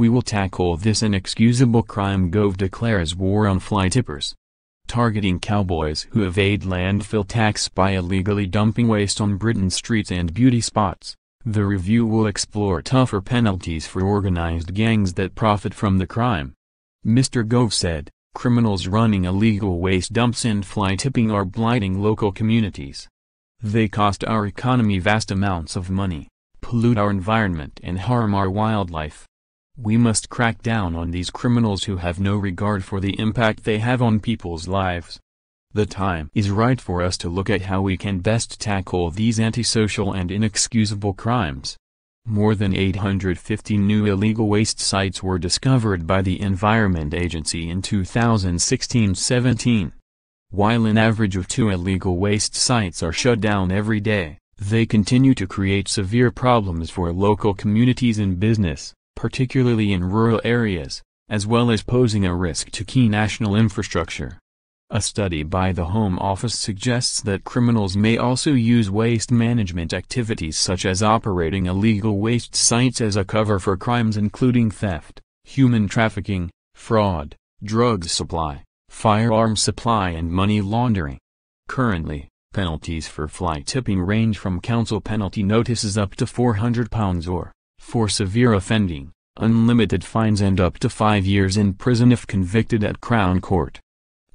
We will tackle this inexcusable crime. Gove declares war on fly tippers, targeting cowboys who evade landfill tax by illegally dumping waste on Britain's streets and beauty spots. The review will explore tougher penalties for organized gangs that profit from the crime. Mr. Gove said, criminals running illegal waste dumps and fly tipping are blighting local communities. They cost our economy vast amounts of money, pollute our environment and harm our wildlife. We must crack down on these criminals who have no regard for the impact they have on people's lives. The time is right for us to look at how we can best tackle these antisocial and inexcusable crimes. More than 850 new illegal waste sites were discovered by the Environment Agency in 2016-17. While an average of 2 illegal waste sites are shut down every day, they continue to create severe problems for local communities and business, particularly in rural areas, as well as posing a risk to key national infrastructure. A study by the Home Office suggests that criminals may also use waste management activities such as operating illegal waste sites as a cover for crimes including theft, human trafficking, fraud, drugs supply, firearm supply and money laundering. Currently, penalties for fly tipping range from council penalty notices up to £400 or, for severe offending, unlimited fines and up to 5 years in prison if convicted at Crown Court.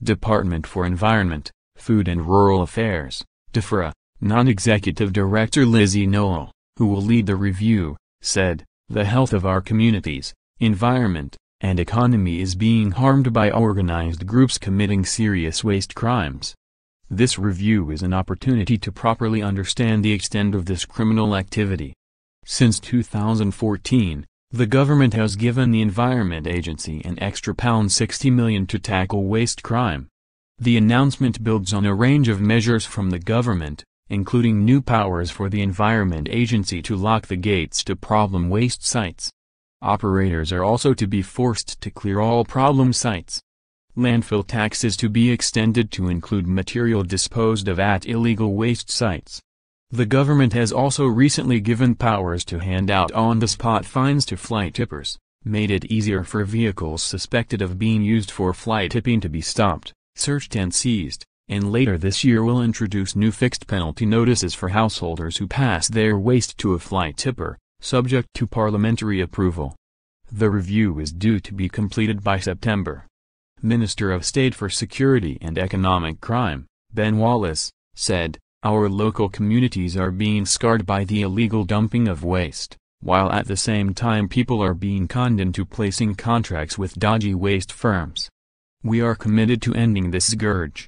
Department for Environment, Food and Rural Affairs, DEFRA, non-executive director Lizzie Noel, who will lead the review, said, "The health of our communities, environment, and economy is being harmed by organized groups committing serious waste crimes. This review is an opportunity to properly understand the extent of this criminal activity." Since 2014, the government has given the Environment Agency an extra £60 million to tackle waste crime. The announcement builds on a range of measures from the government, including new powers for the Environment Agency to lock the gates to problem waste sites. Operators are also to be forced to clear all problem sites. Landfill tax is to be extended to include material disposed of at illegal waste sites. The government has also recently given powers to hand out on-the-spot fines to fly tippers, made it easier for vehicles suspected of being used for fly tipping to be stopped, searched and seized, and later this year will introduce new fixed penalty notices for householders who pass their waste to a fly tipper, subject to parliamentary approval. The review is due to be completed by September. Minister of State for Security and Economic Crime, Ben Wallace, said, "Our local communities are being scarred by the illegal dumping of waste, while at the same time people are being conned into placing contracts with dodgy waste firms. We are committed to ending this scourge."